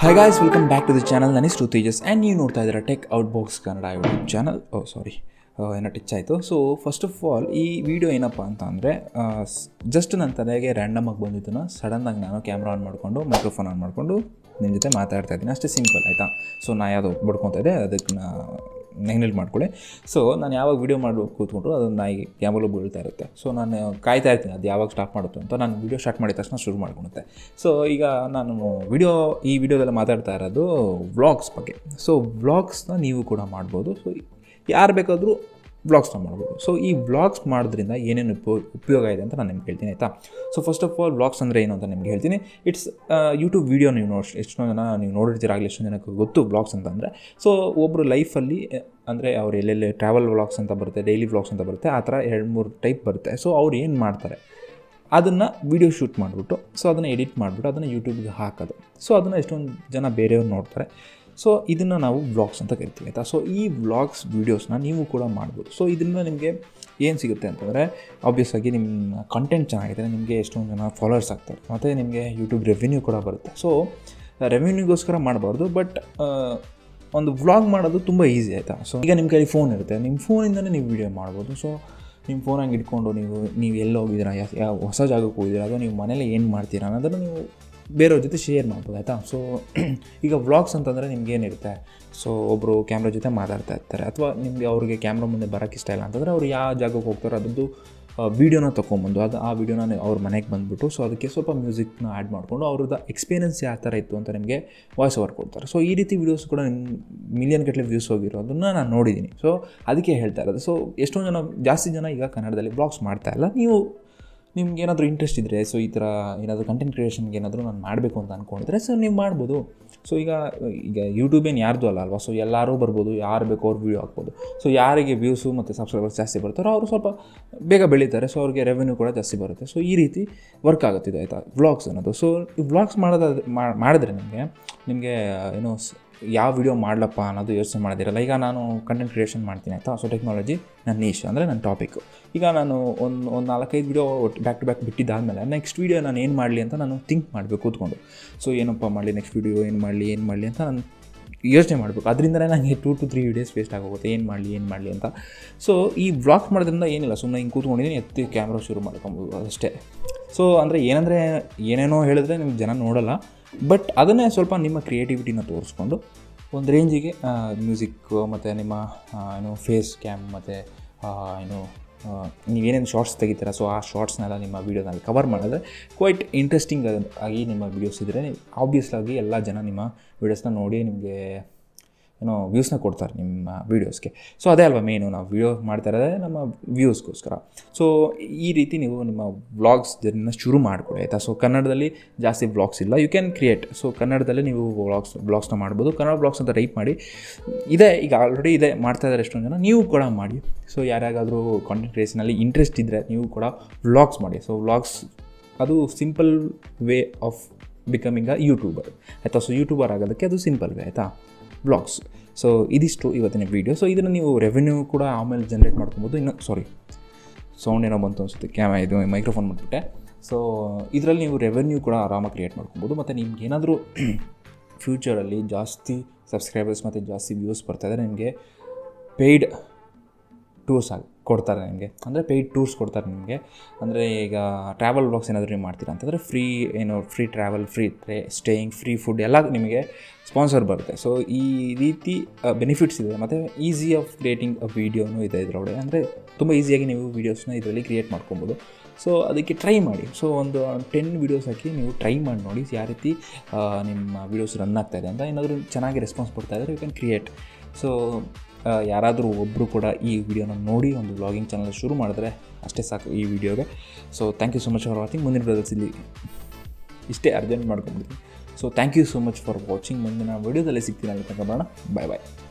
Hi guys, welcome back to the channel. Nani is Tejas and you know that Tech Outbox Kannada YouTube channel. Oh sorry, so first of all, this video enappa antandre just nan talege random agi bandittu na sudden agi nanu camera on madkondo microphone on madkondo nim jote maataadta idini, aste simple aita. So na yado badkonta ide adakku na ನೆಗ್ನೆಲ್ ಮಾಡ್ಕೊಳ್ಳಿ. So ನಾನು ಯಾವಾಗ video ಮಾಡಬೇಕು ಕೂತ್ಕೊಂಡ್ರು ಅದನ್ನು ನಾಯಿ ಕ್ಯಾಮರಲ್ಲಿ ಬೀಳ್ತಾ ಇರುತ್ತೆ. So ನಾನು ಕಾಯ್ತಾ ಇರ್ತೀನಿ ಅದು ಯಾವಾಗ ಸ್ಟಾಪ್ ಮಾಡುತ್ತೆ ಅಂತ. ನಾನು ವೀಡಿಯೋ ಸ್ಟಾರ್ಟ್ ಮಾಡಿದ ತಕ್ಷಣ ಶುರು ಮಾಡ್ಕೊಳುತ್ತೆ. ಸೊ ಈಗ ನಾನು ಈ ವಿಡಿಯೋದಲ್ಲಿ ಮಾತಾಡ್ತಾ ಇರೋದು ವ್ಲಾಗ್ಸ್ ಬಗ್ಗೆ. ಸೊ ವ್ಲಾಗ್ಸ್ನ ನೀವು ಕೂಡ ಮಾಡ್ಬೋದು. ಸೊ ಯಾರು ಬೇಕಾದರೂ ವ್ಲಾಗ್ಸ್ನ ಮಾಡ್ಬೋದು. ಸೊ ಈ ವ್ಲಾಗ್ಸ್ ಮಾಡೋದ್ರಿಂದ ಏನೇನು ಉಪಯೋಗ ಇದೆ ಅಂತ ನಾನು ನಿಮ್ಗೆ ಹೇಳ್ತೀನಿ ಆಯಿತಾ. So first of all vlogs ಅಂದರೆ ಏನು ಅಂತ ನಿಮ್ಗೆ ಹೇಳ್ತೀನಿ. ಇಟ್ಸ್ ಯೂಟ್ಯೂಬ್ ವೀಡಿಯೋ ನೀವು ನೋಡಿ ಎಷ್ಟೊಂದು ಜನ ನೀವು ನೋಡಿರ್ತೀರಾಗಲಿ, ಎಷ್ಟೊಂದು ಜನಕ್ಕೆ ಗೊತ್ತು ವ್ಲಾಗ್ಸ್ ಅಂತ ಅಂದರೆ. ಸೊ ಒಬ್ಬರು ಲೈಫಲ್ಲಿ ಅಂದರೆ ಅವ್ರು ಎಲ್ಲೆಲ್ಲಿ ಟ್ರಾವೆಲ್ ವ್ಲಾಗ್ಸ್ ಅಂತ ಬರುತ್ತೆ, ಡೈಲಿ ವ್ಲಾಗ್ಸ್ ಅಂತ ಬರುತ್ತೆ, ಆ ಥರ 2-3 ಟೈಪ್ ಬರುತ್ತೆ. ಸೊ ಅವ್ರು ಏನು ಮಾಡ್ತಾರೆ ಅದನ್ನು ವೀಡಿಯೋ ಶೂಟ್ ಮಾಡಿಬಿಟ್ಟು ಸೊ ಅದನ್ನು ಎಡಿಟ್ ಮಾಡಿಬಿಟ್ಟು ಅದನ್ನು ಯೂಟ್ಯೂಬ್ಗೆ ಹಾಕೋದು. ಸೊ ಅದನ್ನು ಎಷ್ಟೊಂದು ಜನ ಬೇರೆಯವ್ರು ನೋಡ್ತಾರೆ. ಸೊ ಇದನ್ನು ನಾವು ವ್ಲಾಗ್ಸ್ ಅಂತ ಕರಿತೀವಿ ಆಯಿತಾ. ಸೊ ಈ ವ್ಲಾಗ್ಸ್ ವೀಡಿಯೋಸ್ನ ನೀವು ಕೂಡ ಮಾಡ್ಬೋದು. ಸೊ ಇದರಿಂದ ನಿಮಗೆ ಏನು ಸಿಗುತ್ತೆ ಅಂತಂದರೆ ಆಬ್ವಿಯಸ್ ಆಗಿ ನಿಮ್ಮ ಕಂಟೆಂಟ್ ಚೆನ್ನಾಗಿದ್ದರೆ ನಿಮಗೆ ಎಷ್ಟೊಂದು ಜನ ಫಾಲೋವರ್ಸ್ ಆಗ್ತಾರೆ ಮತ್ತು ನಿಮಗೆ ಯೂಟ್ಯೂಬ್ ರೆವಿನ್ಯೂ ಕೂಡ ಬರುತ್ತೆ. ಸೊ ರೆವಿನ್ಯೂಗೋಸ್ಕರ ಮಾಡಬಾರ್ದು, ಬಟ್ ಒಂದು ವ್ಲಾಗ್ ಮಾಡೋದು ತುಂಬ ಈಸಿ ಆಯಿತಾ. ಸೊ ಈಗ ನಿಮ್ಮ ಕೈಲಿ ಫೋನ್ ಇರುತ್ತೆ, ನಿಮ್ಮ ಫೋನಿಂದಲೇ ನೀವು ವೀಡಿಯೋ ಮಾಡ್ಬೋದು. ಸೊ ನಿಮ್ಮ ಫೋನಾಗಿ ಇಟ್ಕೊಂಡು ನೀವು ಎಲ್ಲಿ ಹೋಗಿದ್ದೀರಾ, ಯಾವ ಹೊಸ ಜಾಗಕ್ಕೆ ಹೋಗಿದ್ದೀರಾ, ಅಥವಾ ನೀವು ಮನೇಲಿ ಏನು ಮಾಡ್ತೀರಾ ಅನ್ನೋದನ್ನು ನೀವು ಬೇರೆಯವ್ರ ಜೊತೆ ಶೇರ್ ಮಾಡ್ಬೋದು ಆಯಿತಾ. ಸೊ ಈಗ ವ್ಲಾಗ್ಸ್ ಅಂತಂದರೆ ನಿಮ್ಗೇನಿರುತ್ತೆ, ಸೊ ಒಬ್ಬರು ಕ್ಯಾಮ್ರಾ ಜೊತೆ ಮಾತಾಡ್ತಾ ಇರ್ತಾರೆ, ಅಥವಾ ನಿಮಗೆ ಅವ್ರಿಗೆ ಕ್ಯಾಮ್ರಾ ಮುಂದೆ ಬರೋಕ್ಕೆ ಇಷ್ಟ ಇಲ್ಲ ಅಂತಂದರೆ ಅವರು ಯಾವ ಜಾಗಕ್ಕೆ ಹೋಗ್ತಾರೋ ಅದರದ್ದು ವೀಡಿಯೋನ ತೊಗೊಂಬಂದು ಅದು ಆ ವೀಡಿಯೋನ ಅವ್ರ ಮನೆಗೆ ಬಂದುಬಿಟ್ಟು ಸೊ ಅದಕ್ಕೆ ಸ್ವಲ್ಪ ಮ್ಯೂಸಿಕ್ನ ಆ್ಯಡ್ ಮಾಡಿಕೊಂಡು ಅವ್ರದ್ದು ಎಕ್ಸ್ಪೀರಿಯೆನ್ಸ್ ಯಾವ ಥರ ಇತ್ತು ಅಂತ ನಿಮಗೆ ವಾಯ್ಸ್ ಓವರ್ ಕೊಡ್ತಾರೆ. ಸೊ ಈ ರೀತಿ ವೀಡಿಯೋಸ್ ಕೂಡ ನಿಮ್ಮ ಮಿಲಿಯನ್ ಗಟ್ಟಲೆ ವ್ಯೂಸ್ ಹೋಗಿರೋದನ್ನು ನಾನು ನೋಡಿದ್ದೀನಿ. ಸೊ ಅದಕ್ಕೆ ಹೇಳ್ತಾ ಇರೋದು. ಸೊ ಎಷ್ಟೊಂದು ಜನ ಜಾಸ್ತಿ ಜನ ಈಗ ಕನ್ನಡದಲ್ಲಿ ವ್ಲಾಗ್ಸ್ ಮಾಡ್ತಾಯಿಲ್ಲ. ನೀವು ನಿಮ್ಗೆ ಏನಾದರೂ ಇಂಟ್ರೆಸ್ಟ್ ಇದ್ದರೆ, ಸೊ ಈ ಥರ ಏನಾದರೂ ಕಂಟೆಂಟ್ ಕ್ರಿಯೇಷನ್ಗೆ ಏನಾದರೂ ನಾನು ಮಾಡಬೇಕು ಅಂತ ಅಂದ್ಕೊಂಡಿದ್ರೆ ಸೊ ನೀವು ಮಾಡ್ಬೋದು. ಸೊ ಈಗ ಯೂಟ್ಯೂಬೇನು ಯಾರ್ದು ಅಲ್ಲ ಅಲ್ವಾ. ಸೊ ಎಲ್ಲರೂ ಬರ್ಬೋದು, ಯಾರು ಬೇಕೋ ಅವ್ರು ವೀಡಿಯೋ ಹಾಕ್ಬೋದು. ಸೊ ಯಾರಿಗೆ ವ್ಯೂಸು ಮತ್ತು ಸಬ್ಸ್ಕ್ರೈಬರ್ಸ್ ಜಾಸ್ತಿ ಬರ್ತಾರೋ ಅವರು ಸ್ವಲ್ಪ ಬೇಗ ಬೆಳೀತಾರೆ. ಸೊ ಅವ್ರಿಗೆ ರೆವೆನ್ಯೂ ಕೂಡ ಜಾಸ್ತಿ ಬರುತ್ತೆ. ಸೊ ಈ ರೀತಿ ವರ್ಕ್ ಆಗುತ್ತಿದೆ ಆಯಿತಾ ವ್ಲಾಗ್ಸ್ ಅನ್ನೋದು. ಸೊ ಈ ವ್ಲಾಗ್ಸ್ ಮಾಡಿದ್ರೆ ನಿಮಗೆ ಏನೋ ಯಾವ ವೀಡಿಯೋ ಮಾಡಲಪ್ಪ ಅನ್ನೋದು ಯೋಚನೆ ಮಾಡೋದಿರಲ್ಲ. ಈಗ ನಾನು ಕಂಟೆಂಟ್ ಕ್ರಿಯೇಷನ್ ಮಾಡ್ತೀನಿ ಆಯಿತಾ. ಸೊ ಟೆಕ್ನಾಲಜಿ ನನ್ನ ನೀಶ್ ಅಂದರೆ ನನ್ನ ಟಾಪಿಕ್ಕು. ಈಗ ನಾನು ಒಂದು 4-5 ವೀಡಿಯೋ ಬ್ಯಾಕ್ ಟು ಬ್ಯಾಕ್ ಬಿಟ್ಟಿದ್ದಾದಮೇಲೆ ನೆಕ್ಸ್ಟ್ ವೀಡಿಯೋ ನಾನು ಏನು ಮಾಡಲಿ ಅಂತ ನಾನು ಥಿಂಕ್ ಮಾಡಬೇಕು ಕೂತ್ಕೊಂಡು. ಸೊ ಏನಪ್ಪ ಮಾಡಲಿ, ನೆಕ್ಸ್ಟ್ ವೀಡಿಯೋ ಏನು ಮಾಡಲಿ ಅಂತ ನಾನು ಯೋಚನೆ ಮಾಡಬೇಕು. ಅದರಿಂದಲೇ ನನಗೆ 2-3 ವೀಡಿಯೋಸ್ ವೇಸ್ಟ್ ಆಗೋಗುತ್ತೆ, ಏನು ಮಾಡಲಿ ಅಂತ. ಸೊ ಈ ವ್ಲಾಗ್ ಮಾಡೋದ್ರಿಂದ ಏನಿಲ್ಲ, ಸುಮ್ಮನೆ ಹಿಂಗೆ ಕೂತ್ಕೊಂಡಿದ್ದೀನಿ, ಎತ್ತಿ ಕ್ಯಾಮ್ರಾ ಶುರು ಮಾಡ್ಕೊಬೋದು ಅಷ್ಟೇ. ಸೊ ಅಂದರೆ ಏನೇನೋ ಹೇಳಿದ್ರೆ ನಿಮ್ಗೆ ಜನ ನೋಡೋಲ್ಲ, ಬಟ್ ಅದನ್ನೇ ಸ್ವಲ್ಪ ನಿಮ್ಮ ಕ್ರಿಯೇಟಿವಿಟಿನ ತೋರಿಸ್ಕೊಂಡು ಒಂದು ರೇಂಜಿಗೆ ಮ್ಯೂಸಿಕ್ಕು ಮತ್ತು ನಿಮ್ಮ ಏನು ಫೇಸ್ ಕ್ಯಾಮ್ ಮತ್ತು ಏನು ನೀವೇನೇನು ಶಾರ್ಟ್ಸ್ ತೆಗಿತೀರ, ಸೊ ಆ ಶಾರ್ಟ್ಸ್ನೆಲ್ಲ ನಿಮ್ಮ ವೀಡಿಯೋದಲ್ಲಿ ಕವರ್ ಮಾಡಿದ್ರೆ ಕ್ವೈಟ್ ಇಂಟ್ರೆಸ್ಟಿಂಗ್ ಆಗಿ ನಿಮ್ಮ ವೀಡಿಯೋಸ್ ಇದ್ದರೆ ಆಬ್ವಿಯಸ್ಲಾಗಿ ಎಲ್ಲ ಜನ ನಿಮ್ಮ ವೀಡಿಯೋಸ್ನ ನೋಡಿ ನಿಮಗೆ ಏನೋ ವ್ಯೂಸ್ನ ಕೊಡ್ತಾರೆ ನಿಮ್ಮ ವೀಡಿಯೋಸ್ಗೆ. ಸೊ ಅದೇ ಅಲ್ವಾ ಮೇನು, ನಾವು ವೀಡಿಯೋ ಮಾಡ್ತಾ ಇರೋದೇ ನಮ್ಮ ವ್ಯೂಸ್ಗೋಸ್ಕರ. ಸೊ ಈ ರೀತಿ ನೀವು ನಿಮ್ಮ ವ್ಲಾಗ್ಸ್ ಜರ್ನಿನ ಶುರು ಮಾಡಿಕೊಡಿ ಆಯಿತಾ. ಸೊ ಕನ್ನಡದಲ್ಲಿ ಜಾಸ್ತಿ ವ್ಲಾಗ್ಸ್ ಇಲ್ಲ, ಯು ಕ್ಯಾನ್ ಕ್ರಿಯೇಟ್. ಸೊ ಕನ್ನಡದಲ್ಲೇ ನೀವು ವ್ಲಾಗ್ಸ್ನ ಮಾಡ್ಬೋದು. ಕನ್ನಡ ವ್ಲಾಗ್ಸ್ ಅಂತ ಟೈಪ್ ಮಾಡಿ ಇದೇ ಈಗ ಆಲ್ರೆಡಿ ಇದೆ ಮಾಡ್ತಾ ಇದ್ದಾರೆ ಎಷ್ಟೊಂದು ಜನ, ನೀವು ಕೂಡ ಮಾಡಿ. ಸೊ ಯಾರ್ಯಾಗಾದರೂ ಕಾಂಟೆಂಟ್ ಕ್ರಿಯೇಷನಲ್ಲಿ ಇಂಟ್ರೆಸ್ಟ್ ಇದ್ದರೆ ನೀವು ಕೂಡ ವ್ಲಾಗ್ಸ್ ಮಾಡಿ. ಸೊ ವ್ಲಾಗ್ಸ್ ಅದು simple way of becoming a YouTuber ಆಯಿತಾ. ಸೊ ಯೂಟ್ಯೂಬರ್ ಆಗೋದಕ್ಕೆ ಅದು ಸಿಂಪಲ್ ವೇ ಆಯಿತಾ ವ್ಲಾಗ್ಸ್. ಸೊ ಇದಿಷ್ಟು ಇವತ್ತಿನ ವೀಡಿಯೋ. ಸೊ ಇದನ್ನು ನೀವು ರೆವೆನ್ಯೂ ಕೂಡ ಆಮೇಲೆ ಜನ್ರೇಟ್ ಮಾಡ್ಕೊಬೋದು. ಇನ್ನು ಸಾರಿ, ಸೌಂಡ್ ಏನೋ ಬಂತು ಅನಿಸುತ್ತೆ, ಇದು ಮೈಕ್ರೋಫೋನ್ ಮಾಡಿಬಿಟ್ಟೆ. ಸೊ ಇದರಲ್ಲಿ ನೀವು ರೆವೆನ್ಯೂ ಕೂಡ ಆರಾಮಾಗಿ ಕ್ರಿಯೇಟ್ ಮಾಡ್ಕೊಬೋದು. ಮತ್ತು ನಿಮ್ಗೆ ಏನಾದರೂ ಫ್ಯೂಚರಲ್ಲಿ ಜಾಸ್ತಿ ಸಬ್ಸ್ಕ್ರೈಬರ್ಸ್ ಮತ್ತು ಜಾಸ್ತಿ ವ್ಯೂಸ್ ಬರ್ತಾಯಿದ್ರೆ ನಿಮಗೆ ಪೇಯ್ಡ್ ಟೂರ್ಸ್ ಕೊಡ್ತಾರೆ. ನಿಮಗೆ ಅಂದರೆ ಪೇಯ್ಡ್ ಟೂರ್ಸ್ ಕೊಡ್ತಾರೆ ನಿಮಗೆ. ಅಂದರೆ ಈಗ ಟ್ರಾವೆಲ್ ವ್ಲಾಗ್ಸ್ ಏನಾದರೂ ನೀವು ಮಾಡ್ತೀರಾ ಅಂತಂದರೆ ಫ್ರೀ ಏನೋ free travel, free staying, free food ಎಲ್ಲ ನಿಮಗೆ ಸ್ಪಾನ್ಸರ್ ಬರುತ್ತೆ. ಸೊ ಈ ರೀತಿ ಬೆನಿಫಿಟ್ಸ್ ಇದೆ. ಮತ್ತು ಈಸಿ ಆಫ್ ಕ್ರಿಯೇಟಿಂಗ್ ಅ ವೀಡಿಯೋನೂ ಇದೆ ಇದರೊಳಗೆ. ಅಂದರೆ ತುಂಬ ಈಸಿಯಾಗಿ ನೀವು ವೀಡಿಯೋಸ್ನ ಇದರಲ್ಲಿ ಕ್ರಿಯೇಟ್ ಮಾಡ್ಕೊಬೋದು. ಸೊ ಅದಕ್ಕೆ ಟ್ರೈ ಮಾಡಿ. ಸೊ ಒಂದು 10 ವೀಡಿಯೋಸ್ ಹಾಕಿ ನೀವು ಟ್ರೈ ಮಾಡಿ ನೋಡಿ ಯಾವ ರೀತಿ ನಿಮ್ಮ ವೀಡಿಯೋಸ್ ರನ್ ಆಗ್ತಾಯಿದೆ ಅಂತ. ಏನಾದರೂ ಚೆನ್ನಾಗಿ ರೆಸ್ಪಾನ್ಸ್ ಕೊಡ್ತಾಯಿದ್ರೆ ಯು ಕ್ಯಾನ್ ಕ್ರಿಯೇಟ್. ಸೊ ಯಾರಾದರೂ ಒಬ್ಬರು ಕೂಡ ಈ ವಿಡಿಯೋನ ನೋಡಿ ಒಂದು ವ್ಲಾಗಿಂಗ್ ಚಾನಲ್ ಶುರು ಮಾಡಿದ್ರೆ ಅಷ್ಟೇ ಸಾಕು ಈ ವಿಡಿಯೋಗೆ. So thank you so much for watching. ಮುಂದಿನ ವಿಡಿಯೋದಲ್ಲಿ ಇಷ್ಟೇ ಅರ್ಜೆಂಟ್ ಮಾಡ್ಕೊಂಡ್ಬಿಡ್ತೀನಿ. So thank you so much for watching. ಮುಂದಿನ ವಿಡಿಯೋದಲ್ಲಿ ಸಿಗ್ತೀನಿ ಅಂತ ಬರೋಣ. ಬಾಯ್ ಬಾಯ್.